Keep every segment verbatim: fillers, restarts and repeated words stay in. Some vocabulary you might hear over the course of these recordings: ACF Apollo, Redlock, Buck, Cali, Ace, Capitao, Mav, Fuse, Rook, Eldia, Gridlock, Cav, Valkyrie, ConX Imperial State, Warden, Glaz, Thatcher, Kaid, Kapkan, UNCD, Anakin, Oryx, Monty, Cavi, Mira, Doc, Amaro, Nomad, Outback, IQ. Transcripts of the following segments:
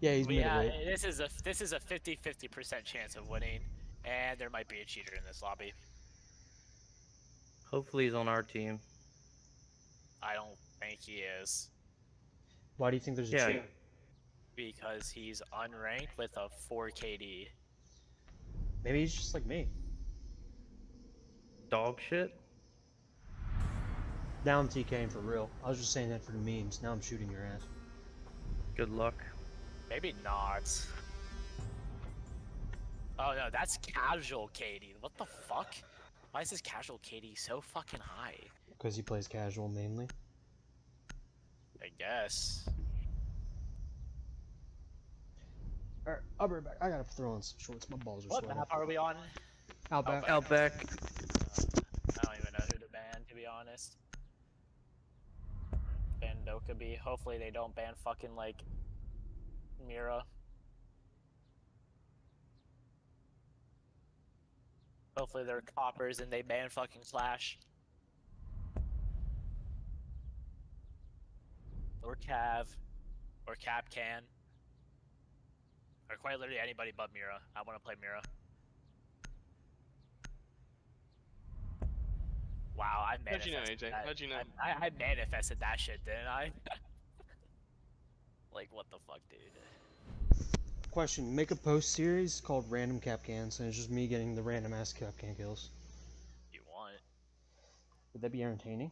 Yeah, he's middleweight. Yeah, this is a this is a fifty fifty percent chance of winning, and there might be a cheater in this lobby. Hopefully he's on our team. I don't think he is. Why do you think there's a yeah. cheater? Because he's unranked with a four K D. Maybe he's just like me. Dog shit? Now I'm TKing for real. I was just saying that for the memes. Now I'm shooting your ass. Good luck. Maybe not. Oh no, that's casual K D. What the fuck? Why is this casual K D so fucking high? Because he plays casual mainly. I guess. Alright, I'll be right back. I gotta throw on some shorts. My balls are sweating. What map are we on? Outback. Outback. Outback. Uh, I don't even know who to ban, to be honest. Ban Dokubi. Hopefully they don't ban fucking, like, Mira. Hopefully they're coppers and they ban fucking Clash. Or Cav. Or Kapkan. Or quite literally anybody but Mira. I want to play Mira. Wow, I manifested How'd you know, A J? That. How'd you know? I, I, I manifested that shit, didn't I? Like, what the fuck, dude? Question, make a post series called Random Kapkans, and it's just me getting the random ass Kapkan kills. You want it. Would that be entertaining?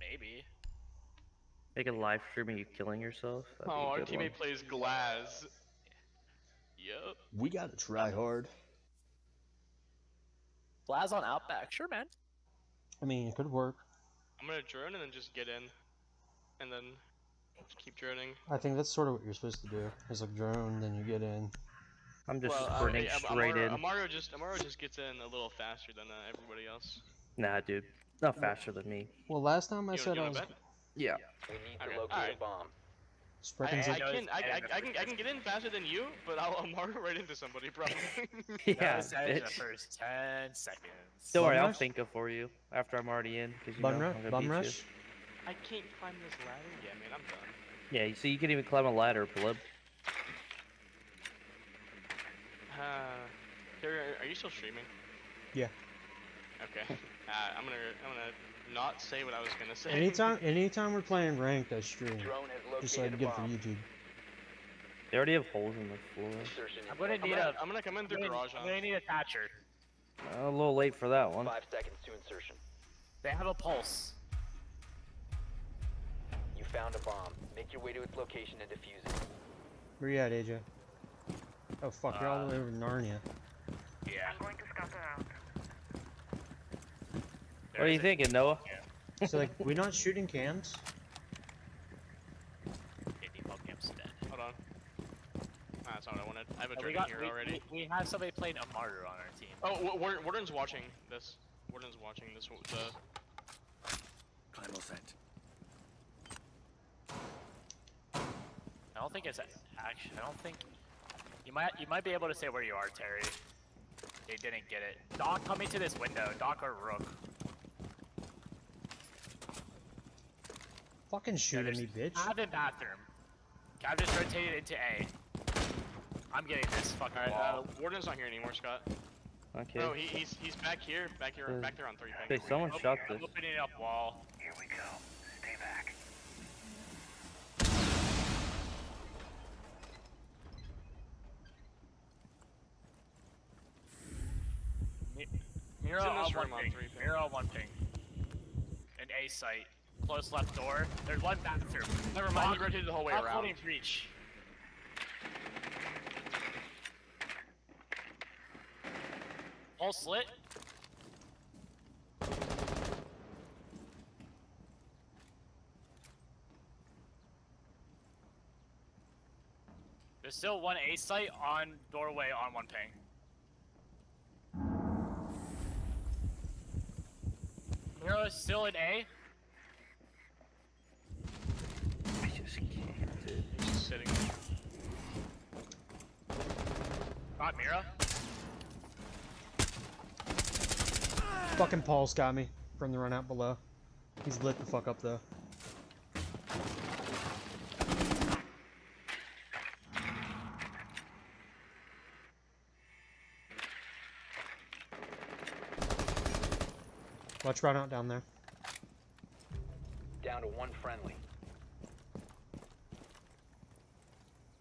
Maybe. Make a live stream of you killing yourself. That'd oh, our teammate one. plays Glaz. Yep. We gotta try hard. Glaz on Outback, sure, man. I mean, it could work. I'm gonna drone and then just get in, and then just keep droning. I think that's sort of what you're supposed to do. It's like drone, then you get in. I'm just well, burning uh, straight Amaro, in. Amaro just Amaro just gets in a little faster than uh, everybody else. Nah, dude, not faster than me. Well, last time I you said I was. Bet? Yeah. We need to okay. locate right. a bomb. I, I, can, I, I, I, can, I can get in faster than you, but I'll, I'll mark right into somebody probably. Yeah, no, in the first ten seconds. Don't worry, I'll think of for you after I'm already in. Cause you bum know I'm bum rush? You. I can't climb this ladder? Yeah, man, I'm done. Yeah, so you can even climb a ladder, Pleb. Uh, are you still streaming? Yeah. Okay. uh, I'm gonna, I'm gonna... not say what I was gonna say. Anytime, anytime we're playing ranked, I stream. Just so I can get for YouTube. They already have holes in the floor. I'm gonna need I'm gonna, a. I'm gonna come in through I'm garage. I'm gonna need a Thatcher. Uh, a little late for that one. Five seconds to insertion. They have a pulse. You found a bomb. Make your way to its location and defuse it. Where you at, A J? Oh fuck, uh, you're all the way over Narnia. Yeah. I'm going to scout it out. What are you thinking, Noah? Yeah. So like, we're not shooting cams. Hold on. Ah, that's not what I wanted. I have a drone here we, already. We, we have somebody playing a martyr on our team. Oh, Warden's watching this. Warden's watching this. The... Primal scent. I don't think it's actually. I don't think you might. You might be able to say where you are, Terry. They didn't get it. Doc, coming to this window. Doc or Rook. Fucking shoot at me, bitch. Cav in bathroom. Cav just rotated into A. I'm getting this fucking All right, wall. Uh, Warden's not here anymore, Scott. Okay. No, he, he's he's back here, back here, uh, back there on three. Okay, hey, someone shot this. I'm opening up wall. Here we go. Stay back. Mira on one ping. Mira on one ping. An A site. Close left door. There's one bathroom. Never mind, he rotated the whole way around. Holding breach. All slit. There's still one A site on doorway on one ping. Mira is still in A. Got Mira. Fucking Paul's got me from the run out below. He's lit the fuck up though. Watch Route out down there. Down to one friendly.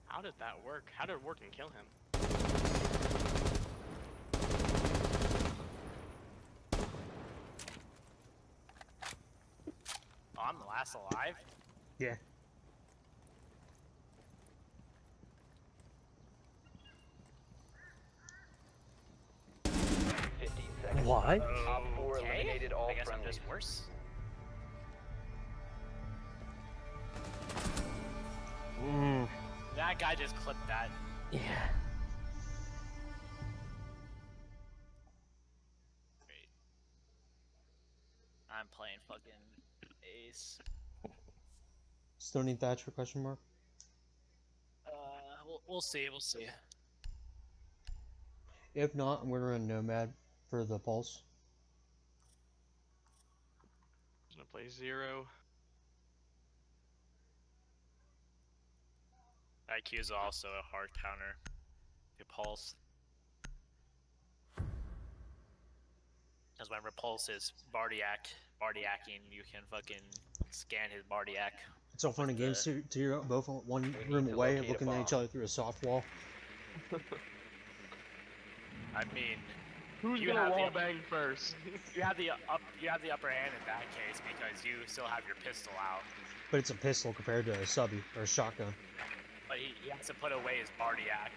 How did that work? How did Warden kill him? Oh, I'm the last alive? Yeah. fifteen seconds. What? Okay. I guess I'm just worse. Mm. That guy just clipped that. Yeah. Great. I'm playing fucking Ace. Still need Thatcher question mark? Uh, we'll, we'll see, we'll see. If not, I'm gonna run Nomad for the pulse. I'm gonna play zero. I Q is also a hard counter to pulse. Because when repulse is Bardiac, Bardiacing, you can fucking scan his Bardiac. It's all fun and games to you, both one room away, looking at each other through a soft wall. I mean, who's you gonna have wall the, bang first? You have the up, you have the upper hand in that case because you still have your pistol out. But it's a pistol compared to a subby or a shotgun. But he, he has to put away his Bardiac.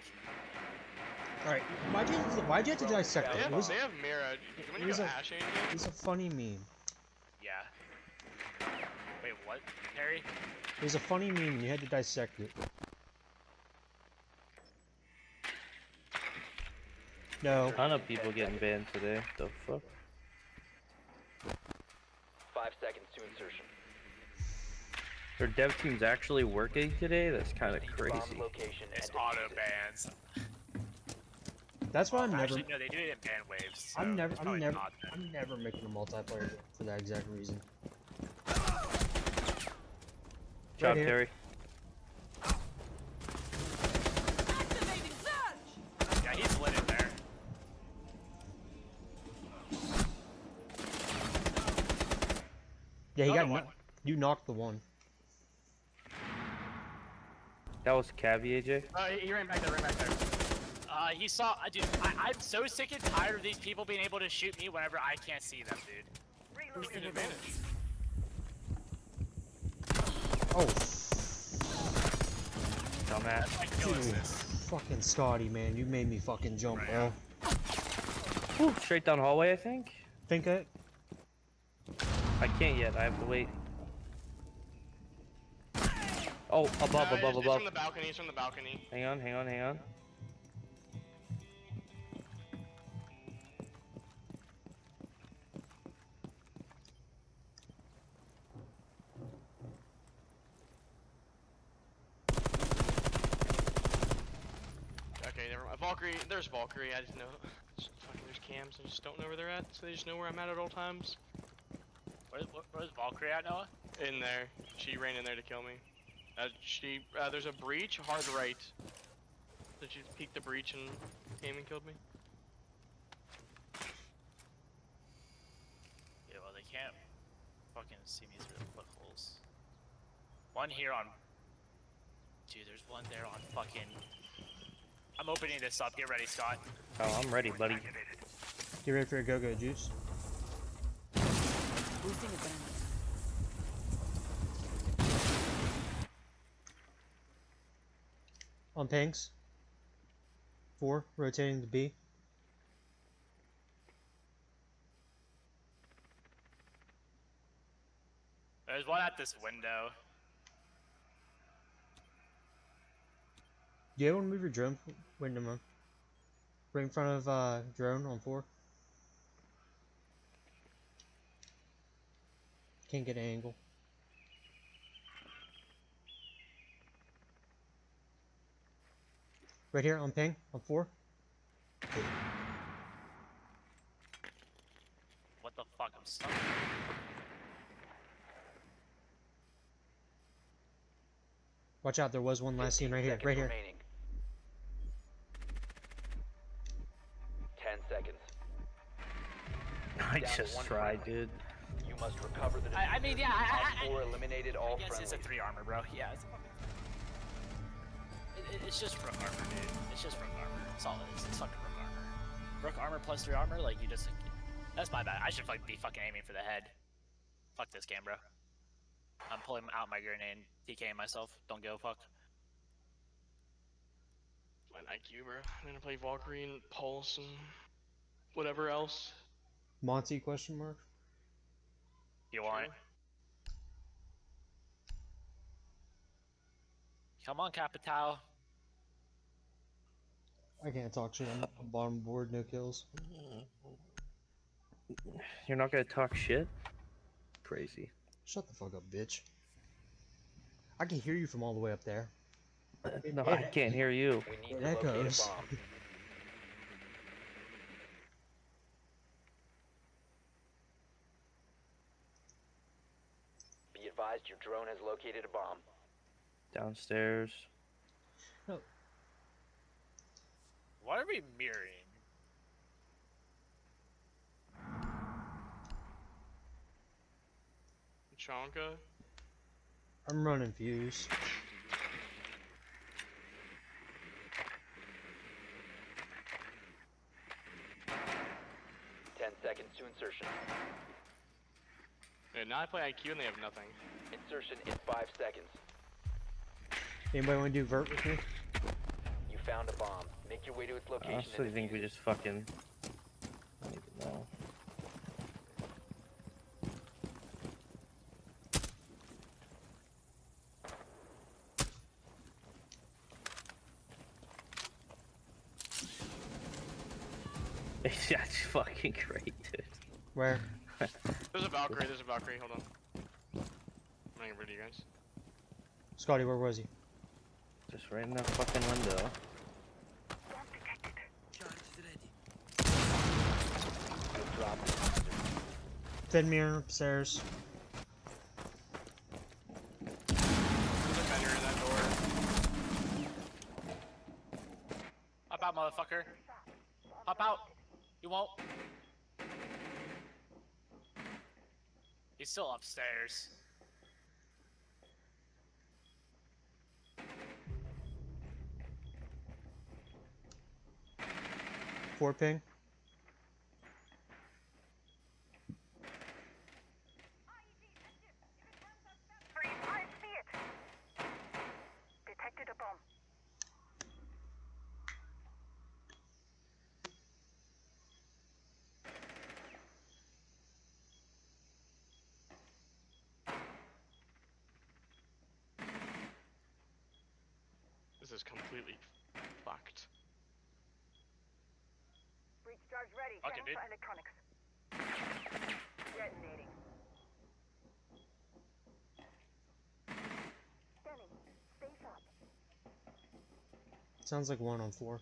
Alright, why'd you, why'd you have to dissect yeah, that? They, they have Mira. Do you want to go Ash Angel? He's a funny meme. Yeah. Wait, what, Harry? There's a funny meme, you had to dissect it. No. A ton of people getting banned today. The fuck? Five seconds to insertion. Their dev team's actually working today? That's kind of crazy. It's auto bans. That's why I'm actually, never. No, they do it in ban waves. So I'm never. I'm never. I'm never making a multiplayer game for that exact reason. Good job, Terry. Activating search. Yeah, he's lit in there. Yeah, he got one. You knocked the one. That was Cavi, A J. Uh, he ran back there, ran back there. Uh, he saw, uh, dude, I, I'm so sick and tired of these people being able to shoot me whenever I can't see them, dude. Who's an advantage? Oh. Dumbass. Dude, fucking Scotty, man, you made me fucking jump, right. Bro. Ooh, straight down hallway, I think. Think it. I can't yet, I have to wait. Oh, above, no, above, it's, above. He's from the balcony, he's from the balcony. Hang on, hang on, hang on. Okay, never mind. Valkyrie, there's Valkyrie, I just know. Just fucking, there's cams, I just don't know where they're at, so they just know where I'm at at all times. Where, where's Valkyrie at, Noah? In there. She ran in there to kill me. Uh, she, uh, there's a breach, hard right. So she peeked the breach and came and killed me. Yeah, well, they can't fucking see me through the footholes. One here on... Dude, there's one there on fucking... I'm opening this up, get ready, Scott. Oh, I'm ready, buddy. Get ready for a go-go, Juice. Boosting it down. On pings. Four, rotating to B. There's one at this window. Do you want to move your drone window, man? Right in front of uh, drone on four. Can't get an angle. Right here on ping, on four. What the fuck? I'm stuck. Watch out, there was one last scene right here, right here. Remaining. Ten seconds. Nice. just tried, dude. You must recover the I, I mean, yeah, I, I, I, eliminated all I guess friendly. It's a three armor, bro. Yeah, it's a fucking... It, it, it's just Rook armor, dude. It's just Rook armor. That's all it is. It's fucking Rook armor. Rook armor plus three armor, like, you just... That's my bad. I should fucking be fucking aiming for the head. Fuck this game, bro. I'm pulling out my grenade, TKing myself. Don't give a fuck. My I Q, bro. I'm gonna play Valkyrie and Pulse and whatever else. Monty? Question mark. You want it? Come on, Capitao. I can't talk shit. I'm bottom board, no kills. You're not gonna talk shit? Crazy. Shut the fuck up, bitch. I can hear you from all the way up there. No, I can't hear you. We need to locate a bomb. Be advised, your drone has located a bomb. Downstairs. No. Why are we mirroring? Chonka? I'm running Fuse. Ten seconds to insertion. Dude, now I play I Q and they have nothing. Insertion in five seconds. Anybody want to do vert with me? You found a bomb. Make your way to its location. I honestly think we just fucking... I don't even know. That's fucking great, dude. Where? There's a Valkyrie, there's a Valkyrie, hold on. I'm not gonna rid of you guys. Scotty, where was he? Just right in that fucking window. Dead mirror upstairs. There's a fender in that door. Hop out, motherfucker. Hop out. You won't. He's still upstairs. Four ping. This is completely fucked. Breach charge ready. Okay, dude. For electronics. Detonating. Standing. Face up. Sounds like one on four.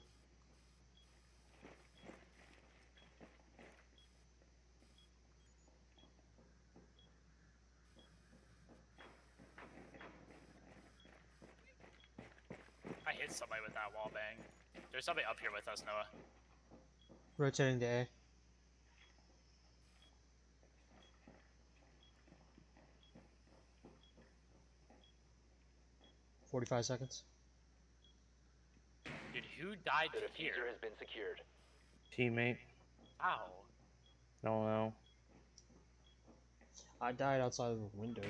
Somebody with that wall bang. There's somebody up here with us, Noah. Rotating to A. Forty-five seconds. Dude, who died the here? The diffuser has been secured. Teammate. Ow. No, no. I died outside of the window.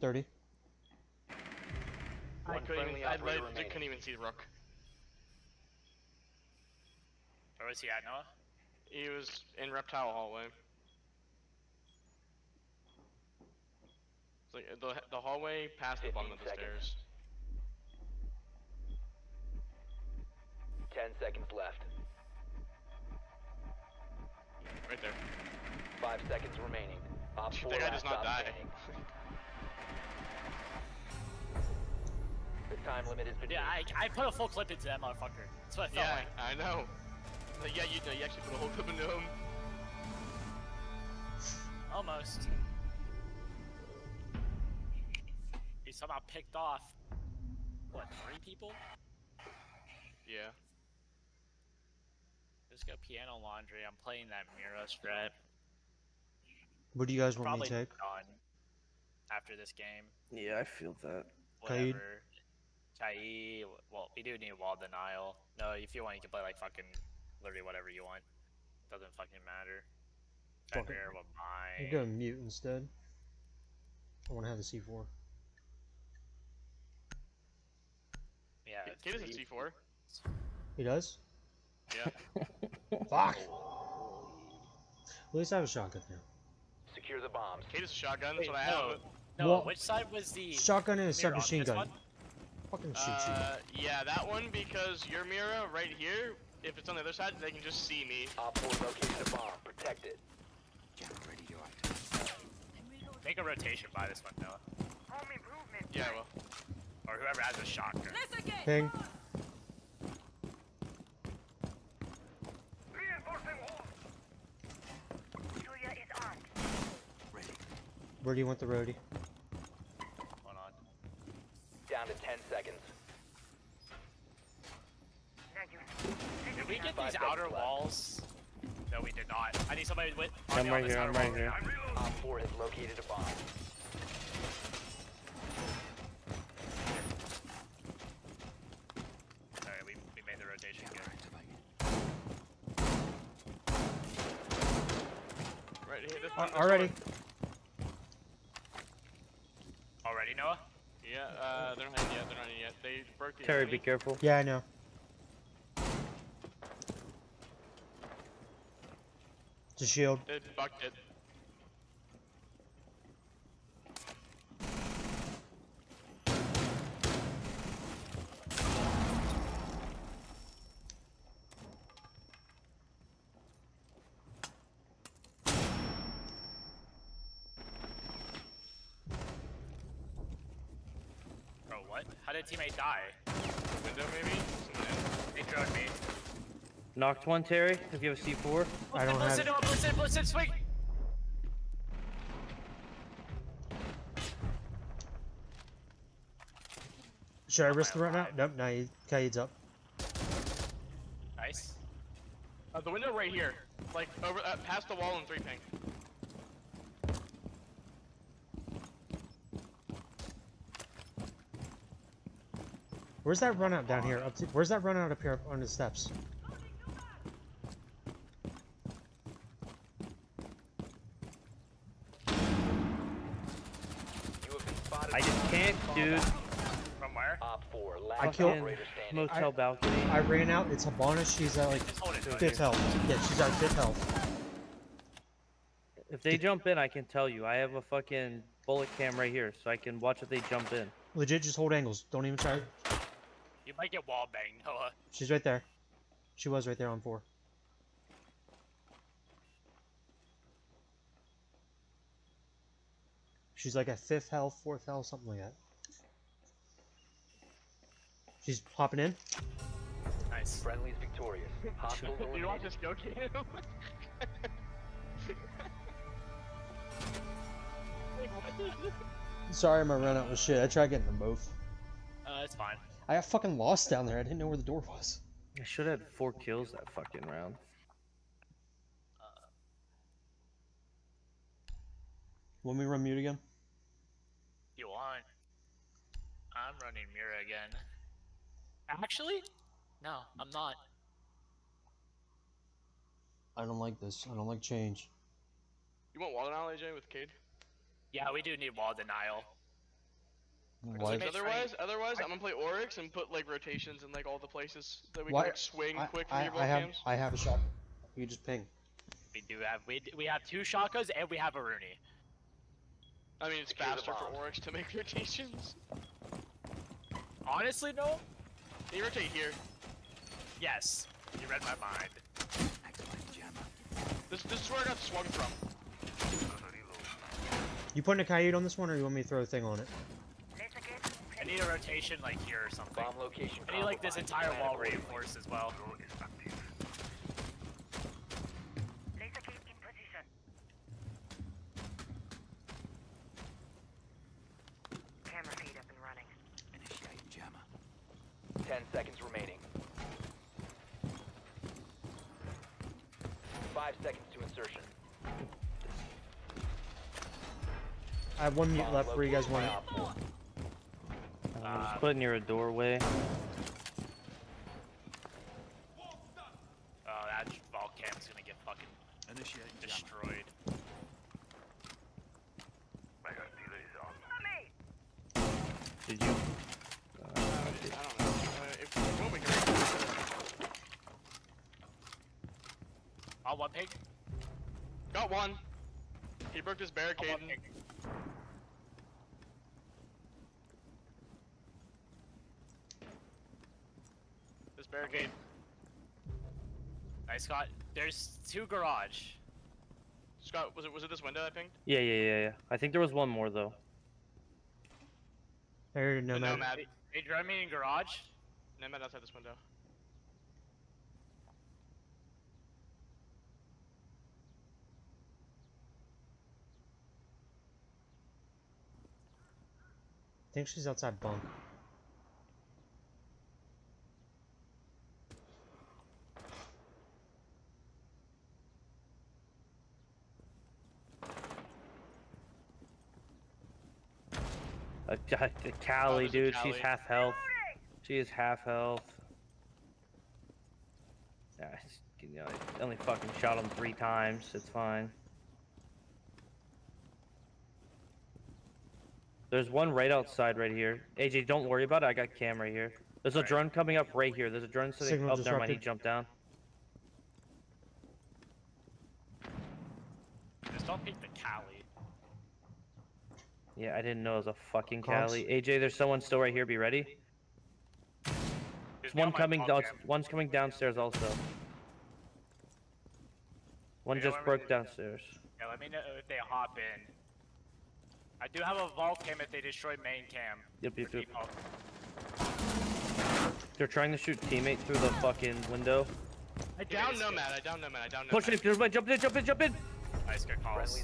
thirty. I couldn't even, I couldn't even see the Rook. Where was he at, Noah? He was in Reptile Hallway. It's like the, the hallway past the bottom of the seconds. Stairs. ten seconds left. Right there. five seconds remaining. Op four, the guy does not die. Time limit is yeah, I, I put a full clip into that motherfucker. That's what I felt yeah, like. I know. Like, yeah, you know, you actually put a whole clip into him. Almost. He somehow picked off, what, three people? Yeah. just go piano laundry. I'm playing that Mira strat. What do you guys want Probably me to take? After this game. Yeah, I feel that. Whatever. Kaid. Well, we do need wall denial. No, if you want, you can play like fucking literally whatever you want. Doesn't fucking matter. Fuck it. What mine. You go mute instead. I want to have the C four. Yeah. He doesn't C four. He does? Yeah. Fuck! At least I have a shotgun now. Secure the bombs. Kate is a shotgun, that's Wait, what I no. have. No, well, which side was the... Shotgun and a submachine gun. One? Fucking shoot uh, you. Yeah, that one, because your Mira right here, if it's on the other side, they can just see me. Op four located a bomb. Protect it. Get ready to act. Make a rotation by this one, Noah. Home improvement. Yeah, well. Or whoever has a shotgun. Ping. Where do you want the roadie? Hold on. Down to ten seconds. Did we get these outer walls? No, we did not. I need somebody with. I'm right here. I'm right here. Op four has located a bomb. Sorry, we we made the rotation good. Right here. This one. Already. Already, Noah? Yeah, uh, they're not in yet, they're not in yet. They broke the Terry, enemy. Be careful. Yeah, I know. It's a shield. They bucked it. How did teammate die? Window maybe? They drugged me. Knocked one, Terry. If you have a C four. I don't have. Listen, listen, listen, swing. Should I risk the run out? Nope, now Kaid's up. Nice. Uh, the window right here. Like, over, uh, past the wall and three ping. Where's that run out down here? Up to, where's that run out up here up on the steps? I just can't, dude. From where? I killed motel balcony. I, I ran out. It's Habana. She's at like fifth health. Yeah, she's at fifth health. If they jump in, I can tell you. I have a fucking bullet cam right here, so I can watch if they jump in. Legit, just hold angles. Don't even try. You might get wall banged, Noah. She's right there. She was right there on four. She's like a fifth health, fourth health, something like that. She's popping in. Nice. Friendly's victorious. Hostiles eliminated. You want this go cam? Sorry, my run out was shit. I tried getting the move. Uh, it's fine. I got fucking lost down there. I didn't know where the door was. I should have had four kills that fucking round. Uh, Want me to run mute again? You want? I'm running Mira again. Actually? No, I'm not. I don't like this. I don't like change. You want wall denial, A J, with Cade? Yeah, we do need wall denial. Why? Otherwise, otherwise, I, I'm gonna play Oryx and put like rotations in like all the places that we why, can like, swing I, quick. I, I, I have, I have a shot. You just ping. We do have, we we have two shotguns and we have a Rooney. I mean, it's faster for Oryx to make rotations. Honestly, no. They rotate here. Yes, you read my mind. This this is where I got swung from. You putting a coyote on this one, or you want me to throw a thing on it? I need a rotation like here or something. Bomb location. I need like this entire wall reinforced as well. Laser gate in position. Camera feed up and running. Initiate jammer. Ten seconds remaining. Five seconds to insertion. I have one mute left where you guys want it. Uh, I'm just putting near a doorway. Oh, that ball cam's gonna get fucking initiated, destroyed. Did you? Uh, I don't know. Uh, if we're moving right, I'll one pig. Got one. He broke his barricade. This barricade. Nice, Scott. There's two garage. Scott, was it was it this window I pinged? Yeah, yeah, yeah, yeah. I think there was one more though. There, no Nomad. Nomad. They drive me in garage. Nomad outside this window. I think she's outside bunk. Uh, Cali, oh, dude, Cali. She's half health. She is half health. Nah, you know, I only fucking shot him three times. It's fine. There's one right outside, right here. A J, don't worry about it. I got Cam right here. There's a drone coming up right here. There's a drone sitting up there. He jumped down. Just don't peek the Cali. Yeah, I didn't know it was a fucking Cali. A J, there's someone still right here. Be ready. There's one coming down. One's coming downstairs also. One just broke downstairs. Yeah, let me know if they hop in. I do have a vault cam if they destroy main cam. Yep, yep, yep. They're trying to shoot teammate through the fucking window. I down Nomad. I down Nomad. I down Nomad. Push it. Jump in. Jump in. Jump in. Nice, good calls.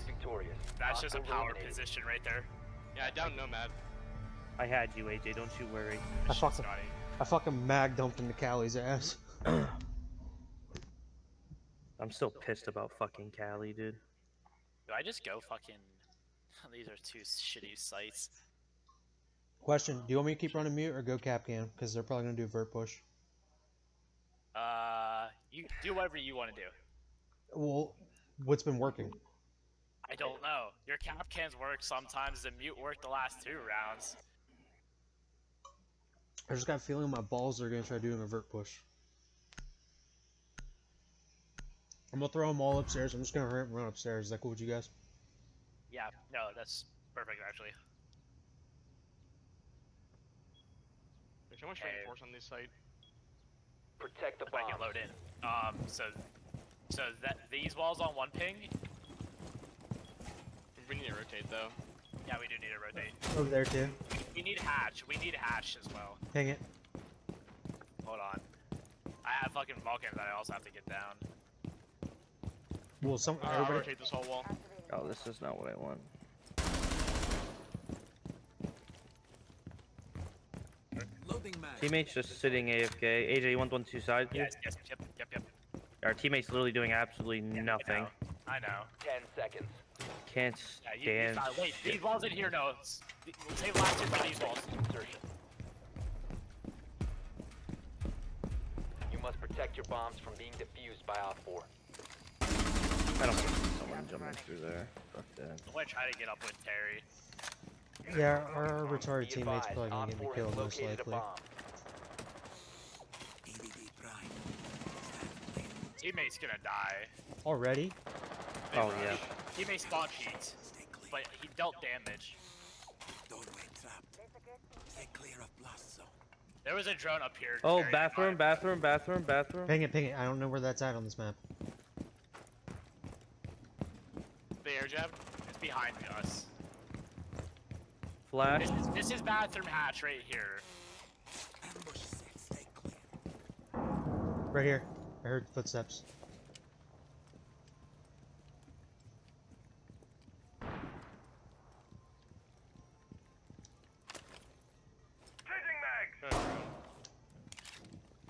That's just a power position right there. Yeah, I downed Nomad. I had you, A J. Don't you worry. I fucking, I fucking mag dumped into Cali's ass. I'm still pissed about fucking Cali, dude. Did I just go fucking? These are two shitty sites. Question: do you want me to keep running mute or go Kapkan? Because they're probably gonna do vert push. Uh, you do whatever you want to do. Well, what's been working? I don't know. Your cap cans work sometimes. The mute worked the last two rounds. I just got a feeling my balls are going to try doing a vert push. I'm going to throw them all upstairs. I'm just going to hurry up and run upstairs. Is that cool with you guys? Yeah. No, that's perfect, actually. There's so much reinforce on this site. Protect the bomb. I can load in. Um, so, so that these walls on one ping... We need to rotate though. Yeah, we do need to rotate. Over there too. We need hatch. We need hatch as well. Dang it. Hold on. I have fucking Vulcans that I also have to get down. Well, some. Uh, everybody... I'll rotate this whole wall. Oh, this is not what I want. Loading mag. Teammates just sitting A F K. A J, you want one two sides? Yes, yes, yep, yep, yep. Our teammates literally doing absolutely yeah, nothing. I know. I know. Ten seconds. Can't yeah, stand. Wait, these walls in here, no. We'll save last two by these walls. You must protect your bombs from being diffused by Op four. I don't want someone jumping through there. Fuck that. I'm gonna try to get up with Terry. Yeah, our retarded teammate's probably gonna get me killed most likely. Teammate's gonna die. Already? Big oh, rush. Yeah. He may spawn cheat, but he dealt damage. There was a drone up here. Oh, bathroom, bathroom, bathroom, bathroom. Ping it, ping it. I don't know where that's at on this map. The air jab is behind us. Flash. This is, this is bathroom hatch right here. Right here. I heard footsteps.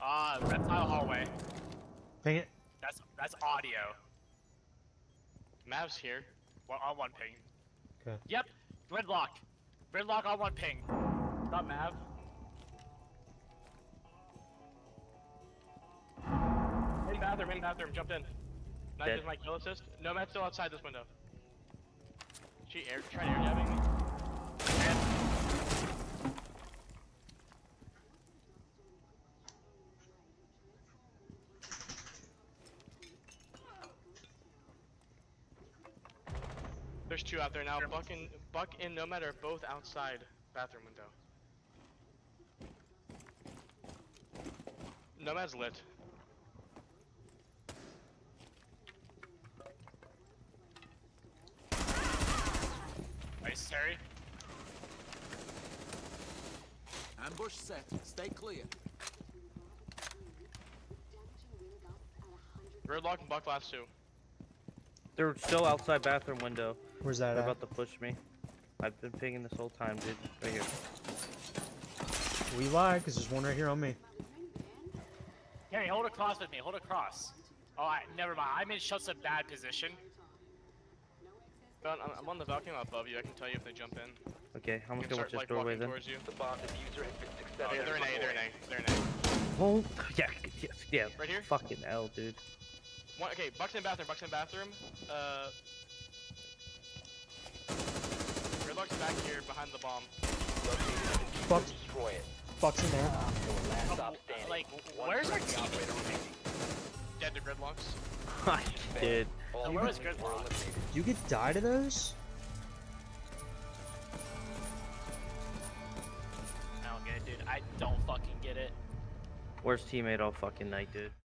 Ah, uh, reptile hallway. Dang it. That's that's audio. Mav's here. Well, on one ping. Okay. Yep. Redlock. Gridlock on one ping. Not Mav. In bathroom, in bathroom, jumped in. Knife is my kill assist. Nomad's still outside this window. She air tried air jabbing me. And there's two out there now. Sure. Buck and Buck and Nomad are both outside bathroom window. Nomad's lit. Nice, Terry. Ambush set. Stay clear. Redlock and Buck last two. They're still outside bathroom window. Where's that They're at? About to push me. I've been pinging this whole time, dude. Right here. We lie, because there's one right here on me. Terry, hold across with me. Hold across. Oh, I, never mind. I'm in such a bad position. I'm, I'm on the balcony above you. I can tell you if they jump in. Okay, I'm gonna watch this doorway then. The bomb diffuser has been successfully. Oh, they're in A, they're in A, they're in A. Oh, yeah, yeah, yeah. Right here? Fucking L, dude. One, okay, Buck's in bathroom, Buck's in bathroom. Uh. Redlock's back here behind the bomb. Buck's, destroy it. Buck's in there. Uh, like, where's our team? Dead to Gridlocks. I did. So where was Gridlock? You could die to those? I don't get it, dude. I don't fucking get it. Worst teammate all fucking night, dude.